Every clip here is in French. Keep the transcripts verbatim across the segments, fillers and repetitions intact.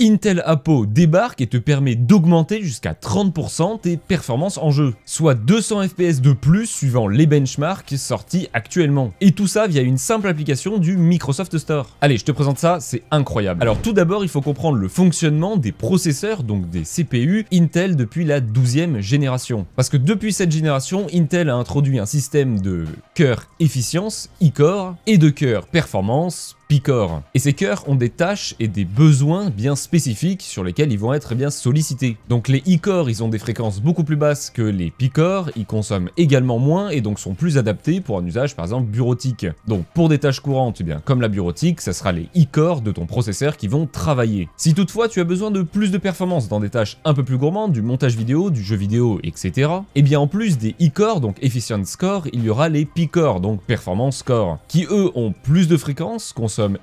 Intel Appo débarque et te permet d'augmenter jusqu'à trente pour cent tes performances en jeu, soit deux cents F P S de plus suivant les benchmarks sortis actuellement. Et tout ça via une simple application du Microsoft Store. Allez, je te présente ça, c'est incroyable. Alors tout d'abord, il faut comprendre le fonctionnement des processeurs, donc des C P U Intel depuis la douzième génération. Parce que depuis cette génération, Intel a introduit un système de cœur efficience, E-Core, et de cœur performance, P-Core. Et ces cœurs ont des tâches et des besoins bien spécifiques sur lesquels ils vont être bien sollicités. Donc les E-Core, ils ont des fréquences beaucoup plus basses que les P-Core, ils consomment également moins et donc sont plus adaptés pour un usage par exemple bureautique. Donc pour des tâches courantes, eh bien, comme la bureautique, ça sera les E-Core de ton processeur qui vont travailler. Si toutefois tu as besoin de plus de performance dans des tâches un peu plus gourmandes, du montage vidéo, du jeu vidéo, et cetera, eh bien en plus des E-Core, donc Efficiency Core, il y aura les P-Core, donc Performance Core, qui eux ont plus de fréquences,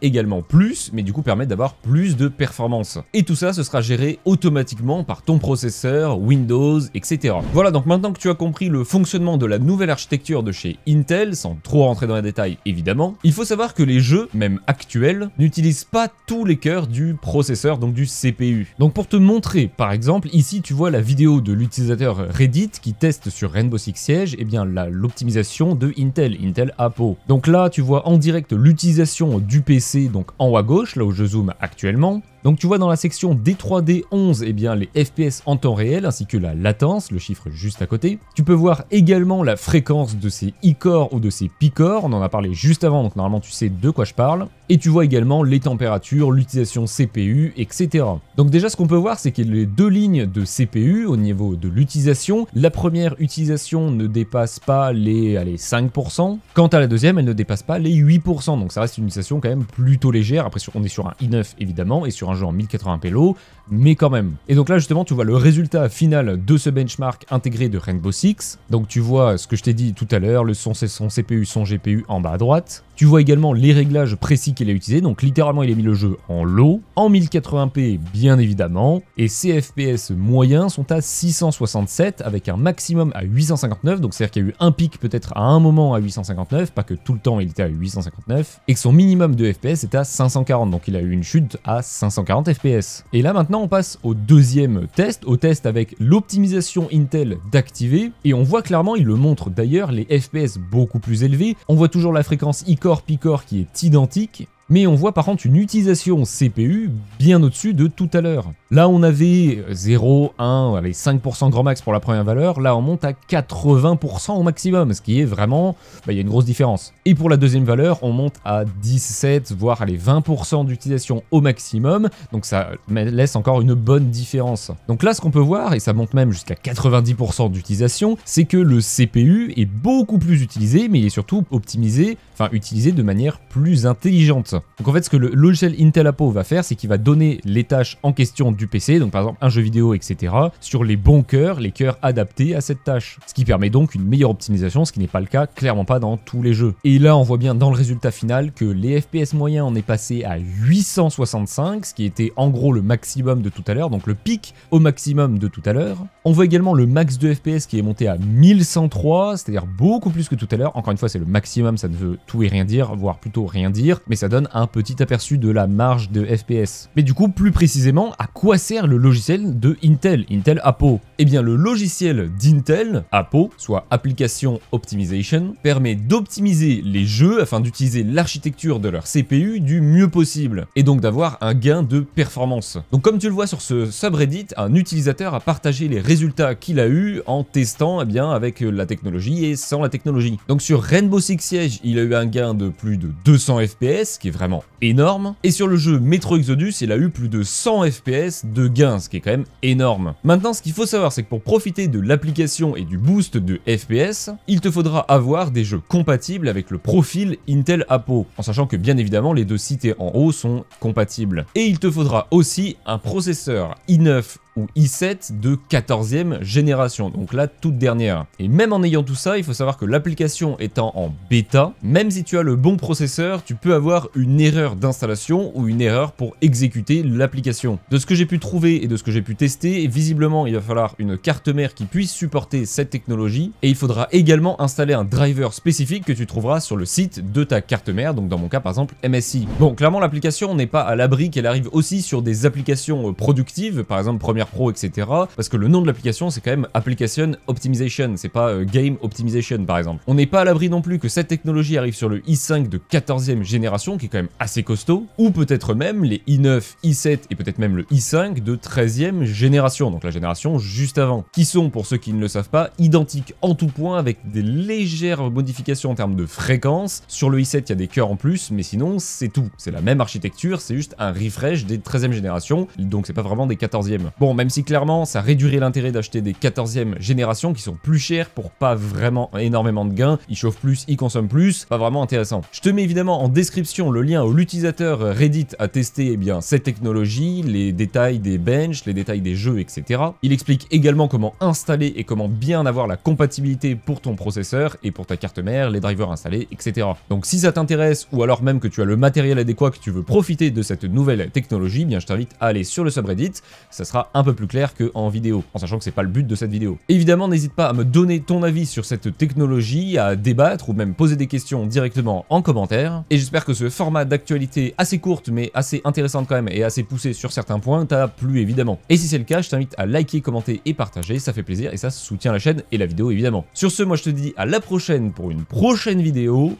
également plus, mais du coup permettent d'avoir plus de performance. Et tout ça, ce sera géré automatiquement par ton processeur, Windows, et cetera. Voilà, donc maintenant que tu as compris le fonctionnement de la nouvelle architecture de chez Intel, sans trop rentrer dans les détails évidemment, il faut savoir que les jeux, même actuels, n'utilisent pas tous les cœurs du processeur, donc du C P U. Donc pour te montrer, par exemple, ici tu vois la vidéo de l'utilisateur Reddit qui teste sur Rainbow Six Siege, et eh bien l'optimisation de Intel, Intel Appo. Donc là, tu vois en direct l'utilisation du P C, donc en haut à gauche, là où je zoome actuellement. Donc tu vois dans la section D trois D onze, eh bien les F P S en temps réel ainsi que la latence, le chiffre juste à côté. Tu peux voir également la fréquence de ces E-Core ou de ces P-Core, on en a parlé juste avant, donc normalement tu sais de quoi je parle. Et tu vois également les températures, l'utilisation C P U, et cetera. Donc déjà ce qu'on peut voir, c'est qu'il y a les deux lignes de C P U au niveau de l'utilisation. La première utilisation ne dépasse pas les allez, cinq pour cent. Quant à la deuxième, elle ne dépasse pas les huit pour cent. Donc ça reste une utilisation quand même plutôt légère. Après on est sur un i neuf évidemment et sur un jeu en mille quatre-vingts p low, mais quand même. Et donc là justement tu vois le résultat final de ce benchmark intégré de Rainbow Six. Donc tu vois ce que je t'ai dit tout à l'heure, le son, son C P U, son G P U en bas à droite. Tu vois également les réglages précis qu'il a utilisés, donc littéralement il a mis le jeu en low, en mille quatre-vingts p bien évidemment, et ses F P S moyens sont à six cent soixante-sept avec un maximum à huit cent cinquante-neuf, donc c'est-à-dire qu'il y a eu un pic peut-être à un moment à huit cent cinquante-neuf, pas que tout le temps il était à huit cent cinquante-neuf, et que son minimum de F P S est à cinq cent quarante, donc il a eu une chute à cinq cent quarante F P S. Et là maintenant on passe au deuxième test, au test avec l'optimisation Intel d'activer, et on voit clairement, il le montre d'ailleurs, les F P S beaucoup plus élevés, on voit toujours la fréquence E-Core, P-Core qui est identique, mais on voit par contre une utilisation C P U bien au-dessus de tout à l'heure. Là on avait zéro, un, avec cinq pour cent grand max pour la première valeur, là on monte à quatre-vingts pour cent au maximum, ce qui est vraiment, bah, il y a une grosse différence. Et pour la deuxième valeur, on monte à dix-sept, voire allez, vingt pour cent d'utilisation au maximum, donc ça laisse encore une bonne différence. Donc là ce qu'on peut voir, et ça monte même jusqu'à quatre-vingt-dix pour cent d'utilisation, c'est que le C P U est beaucoup plus utilisé, mais il est surtout optimisé, enfin utilisé de manière plus intelligente. Donc en fait ce que le logiciel Intel Appo va faire, c'est qu'il va donner les tâches en question du P C, donc par exemple un jeu vidéo, et cetera, sur les bons cœurs, les cœurs adaptés à cette tâche. Ce qui permet donc une meilleure optimisation, ce qui n'est pas le cas, clairement pas dans tous les jeux. Et là on voit bien dans le résultat final que les F P S moyens, on est passé à huit cent soixante-cinq, ce qui était en gros le maximum de tout à l'heure, donc le pic au maximum de tout à l'heure. On voit également le max de F P S qui est monté à mille cent trois, c'est-à-dire beaucoup plus que tout à l'heure. Encore une fois c'est le maximum, ça ne veut tout et rien dire, voire plutôt rien dire, mais ça donne un petit aperçu de la marge de F P S. Mais du coup, plus précisément, à quoi sert le logiciel de Intel, Intel Appo? Eh bien, le logiciel d'Intel, Appo, soit Application Optimization, permet d'optimiser les jeux afin d'utiliser l'architecture de leur C P U du mieux possible, et donc d'avoir un gain de performance. Donc comme tu le vois sur ce subreddit, un utilisateur a partagé les résultats qu'il a eu en testant eh bien, avec la technologie et sans la technologie. Donc sur Rainbow Six Siege, il a eu un gain de plus de deux cents F P S, qui est vraiment énorme, et sur le jeu Metro Exodus il a eu plus de cent F P S de gain, ce qui est quand même énorme. Maintenant ce qu'il faut savoir, c'est que pour profiter de l'application et du boost de F P S, il te faudra avoir des jeux compatibles avec le profil Intel Appo, en sachant que bien évidemment les deux cités en haut sont compatibles, et il te faudra aussi un processeur i neuf ou i sept de quatorzième génération, donc la toute dernière. Et même en ayant tout ça, il faut savoir que l'application étant en bêta, même si tu as le bon processeur, tu peux avoir une erreur d'installation ou une erreur pour exécuter l'application. De ce que j'ai pu trouver et de ce que j'ai pu tester, visiblement il va falloir une carte mère qui puisse supporter cette technologie, et il faudra également installer un driver spécifique que tu trouveras sur le site de ta carte mère, donc dans mon cas par exemple M S I. Bon, clairement l'application n'est pas à l'abri qu'elle arrive aussi sur des applications productives, par exemple Première Pro, et cetera. Parce que le nom de l'application c'est quand même Application Optimization, c'est pas euh, Game Optimization par exemple. On n'est pas à l'abri non plus que cette technologie arrive sur le i cinq de quatorzième génération, qui est quand même assez costaud, ou peut-être même les i neuf, i sept et peut-être même le i cinq de treizième génération, donc la génération juste avant, qui sont, pour ceux qui ne le savent pas, identiques en tout point avec des légères modifications en termes de fréquence. Sur le i sept il y a des cœurs en plus, mais sinon c'est tout, c'est la même architecture, c'est juste un refresh des treizième génération, donc c'est pas vraiment des quatorzième. Bon, même si clairement ça réduirait l'intérêt d'acheter des quatorzième génération qui sont plus chers pour pas vraiment énormément de gains, ils chauffent plus, ils consomment plus, pas vraiment intéressant. Je te mets évidemment en description le lien où l'utilisateur Reddit a testé eh bien cette technologie, les détails des benches, les détails des jeux, et cetera. Il explique également comment installer et comment bien avoir la compatibilité pour ton processeur et pour ta carte mère, les drivers installés, et cetera. Donc si ça t'intéresse, ou alors même que tu as le matériel adéquat, que tu veux profiter de cette nouvelle technologie, eh bien je t'invite à aller sur le subreddit, ça sera un peu plus clair qu'en vidéo, en sachant que c'est pas le but de cette vidéo. Évidemment, n'hésite pas à me donner ton avis sur cette technologie, à débattre ou même poser des questions directement en commentaire, et j'espère que ce format d'actualité assez courte mais assez intéressante quand même et assez poussée sur certains points t'a plu évidemment. Et si c'est le cas, je t'invite à liker, commenter et partager, ça fait plaisir et ça soutient la chaîne et la vidéo évidemment. Sur ce, moi je te dis à la prochaine pour une prochaine vidéo,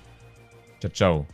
ciao ciao.